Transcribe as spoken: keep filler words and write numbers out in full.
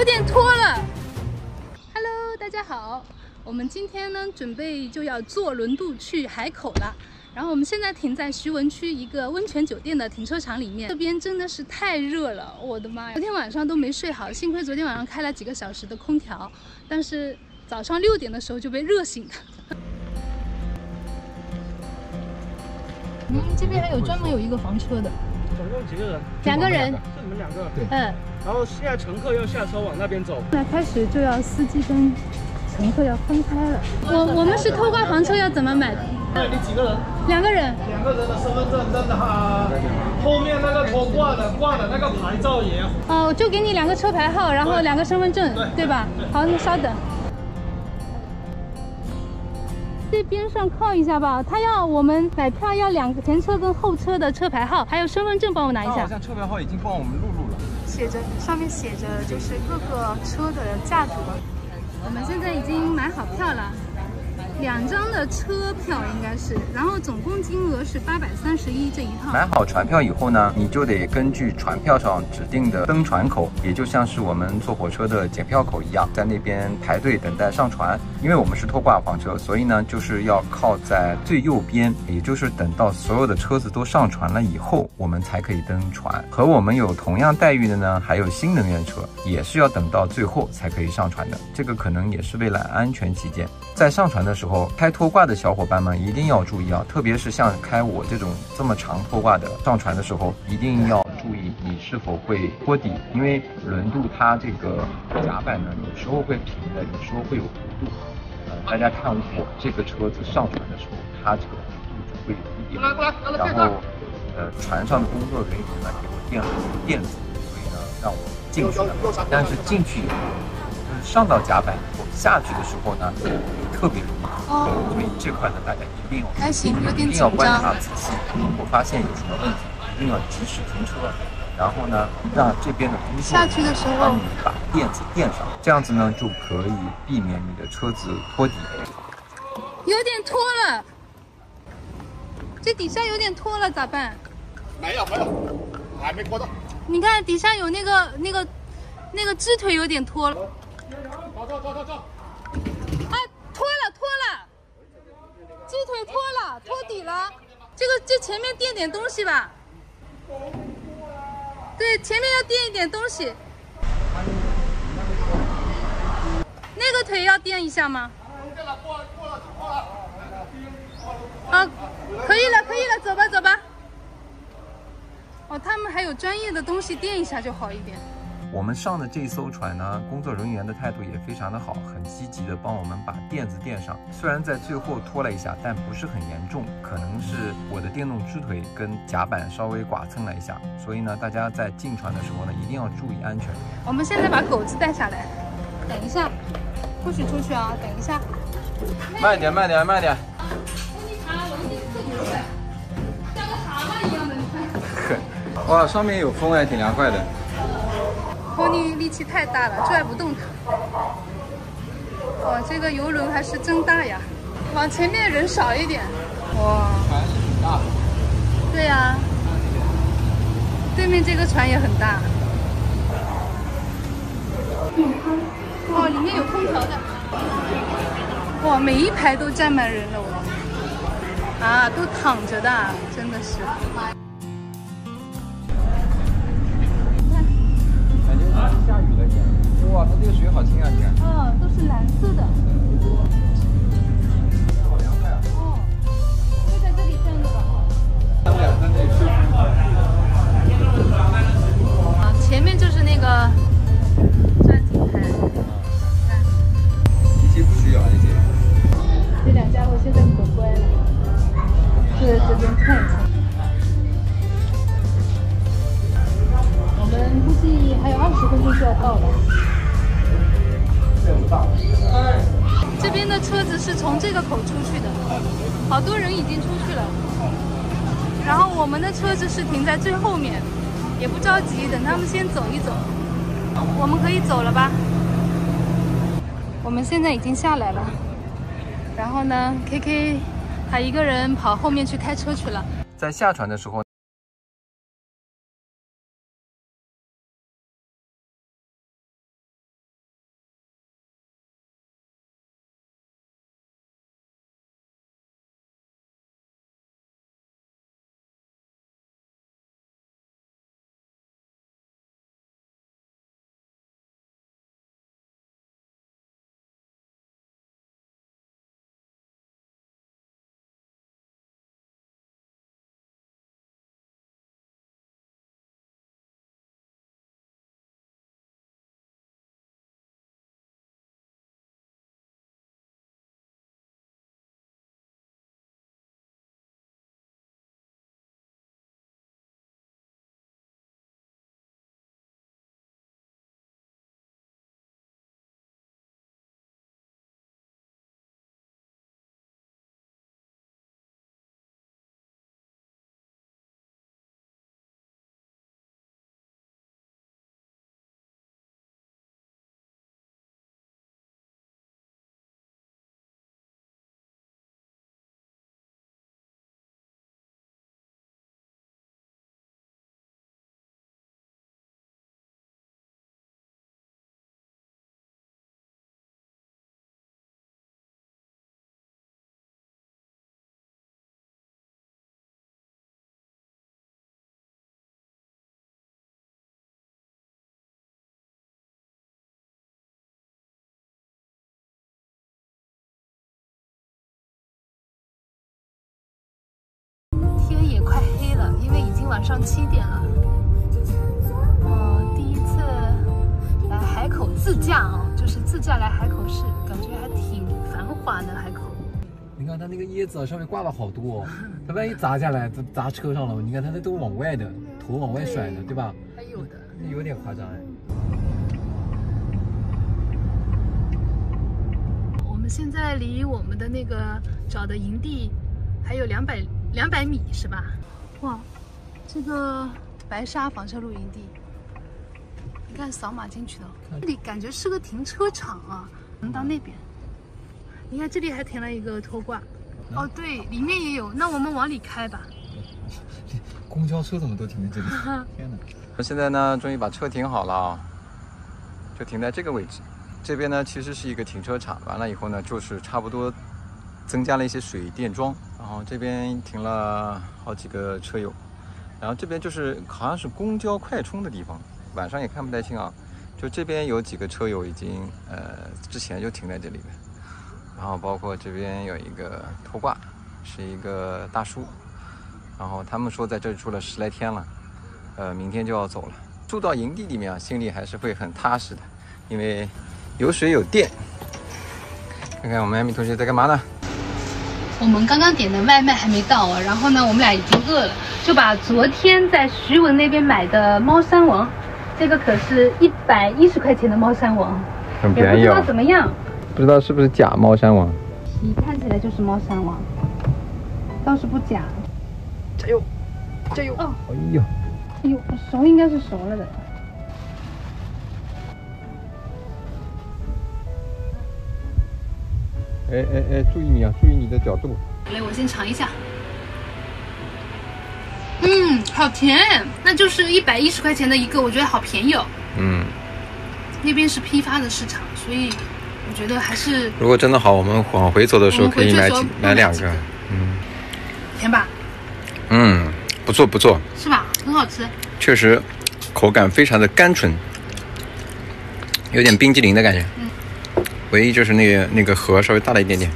有点脱了。Hello， 大家好，我们今天呢准备就要坐轮渡去海口了。然后我们现在停在徐闻区一个温泉酒店的停车场里面，这边真的是太热了，我的妈呀！昨天晚上都没睡好，幸亏昨天晚上开了几个小时的空调，但是早上六点的时候就被热醒了。嗯，这边还有专门有一个房车的。总共几个人？两个人。就你们两个。对。嗯。然后现在乘客要下车往那边走。那开始就要司机跟乘客要分开了。我我们是偷挂房车，要怎么买？ 那你几个人？两个人。两个人的身份证真的哈，后面那个拖挂的挂的那个牌照也。哦，就给你两个车牌号，然后两个身份证， 对， 对吧？对对好，你稍等。这边上靠一下吧，他要我们买票要两个前车跟后车的车牌号，还有身份证，帮我拿一下。好像车牌号已经帮我们录入了，写着上面写着就是各个车的价格。我们现在已经买好票了。 两张的车票应该是，然后总共金额是八百三十一这一趟。买好船票以后呢，你就得根据船票上指定的登船口，也就像是我们坐火车的检票口一样，在那边排队等待上船。因为我们是拖挂房车，所以呢就是要靠在最右边，也就是等到所有的车子都上船了以后，我们才可以登船。和我们有同样待遇的呢，还有新能源车，也是要等到最后才可以上船的。这个可能也是为了安全起见，在上船的时候。 开拖挂的小伙伴们一定要注意啊，特别是像开我这种这么长拖挂的，上船的时候一定要注意你是否会托底，因为轮渡它这个甲板呢，有时候会平的，有时候会有弧度。呃，大家看我这个车子上船的时候，它这个弧度就会有一点，然后呃，船上的工作人员呢给我垫了垫子，所以呢让我进去了，但是进去以后。 上到甲板以后，下去的时候呢，特别容易，哦、所以这块呢，大家一定要，还行，有点紧张，一定要观察仔细，如果发现有什么问题，一定要及时停车，然后呢，让这边的工作人员下去的时候帮你把垫子垫上，这样子呢就可以避免你的车子托底。有点脱了，这底下有点脱了，咋办？没有没有，还没脱到。你看底下有那个那个那个支腿有点脱了。 走走走走走！啊，脱了脱了，鸡腿脱了，脱底了。这个这前面垫点东西吧。对，前面要垫一点东西。那个腿要垫一下吗？啊，可以了可以了，走吧走吧。哦，他们还有专业的东西垫一下就好一点。 我们上的这艘船呢，工作人员的态度也非常的好，很积极的帮我们把垫子垫上。虽然在最后拖了一下，但不是很严重，可能是我的电动支腿跟甲板稍微剐蹭了一下。所以呢，大家在进船的时候呢，一定要注意安全。我们现在把狗子带下来，等一下，不许出去啊！等一下，慢点，慢点，慢点。啊，我跟你讲，我们这个狗子像个蛤蟆一样的，你看。哇，上面有风哎，挺凉快的。 托尼力气太大了，拽不动它。哇，这个游轮还是真大呀！往前面人少一点。哇，船是挺大的。对呀、啊，对面这个船也很大。哦，里面有空调的。哇，每一排都站满人了，我。啊，都躺着的，真的是。 下雨了点，哇，它这个水好清啊！你看，嗯，都是蓝色的，好凉快啊！哦，就在这里站着吧。咱们俩在这里睡。啊，前面就是那个钻井台。看，一些不需要一些。这两家伙现在可乖了，就在这边看一下。 我们估计还有二十分钟就要到了。这边的车子是从这个口出去的，好多人已经出去了。然后我们的车子是停在最后面，也不着急，等他们先走一走。我们可以走了吧？我们现在已经下来了。然后呢 ，K K 他一个人跑后面去开车去了。在下船的时候。晚上七点了。我第一次来海口自驾哦，就是自驾来海口市，感觉还挺繁华的海口。你看它那个椰子啊，上面挂了好多，它万一砸下来，砸砸车上了，你看它那都往外的，头往外甩的， 对, 对吧？还有的，有点夸张哎。 现在离我们的那个找的营地还有两百两百米是吧？哇，这个白沙防沙路营地，你看扫码进去的，这里感觉是个停车场啊。能到那边，你看这里还停了一个拖挂，哦对，里面也有。那我们往里开吧。公交车怎么都停在这里？天哪！我现在呢，终于把车停好了啊，就停在这个位置。 这边呢，其实是一个停车场。完了以后呢，就是差不多增加了一些水电桩。然后这边停了好几个车友。然后这边就是好像是公交快充的地方，晚上也看不太清啊。就这边有几个车友已经呃之前就停在这里了。然后包括这边有一个拖挂，是一个大叔。然后他们说在这住了十来天了，呃，明天就要走了。住到营地里面啊，心里还是会很踏实的，因为。 有水有电，看看我们艾米同学在干嘛呢？我们刚刚点的外卖还没到啊，然后呢，我们俩已经饿了，就把昨天在徐闻那边买的猫山王，这个可是一百一十块钱的猫山王，很便宜哦。也不知道怎么样，不知道是不是假猫山王，皮看起来就是猫山王，倒是不假。加油，加油！哦，哎呦，哎呦，熟应该是熟了的。 哎哎哎！注意你啊，注意你的角度。来，我先尝一下。嗯，好甜，那就是一百一十块钱的一个，我觉得好便宜哦。嗯，那边是批发的市场，所以我觉得还是……如果真的好，我们往回走的时候可以买几买两个。嗯，甜吧？嗯，不错不错，是吧？很好吃，确实，口感非常的甘醇，有点冰激凌的感觉。嗯。 唯一就是那个那个核稍微大了一点点。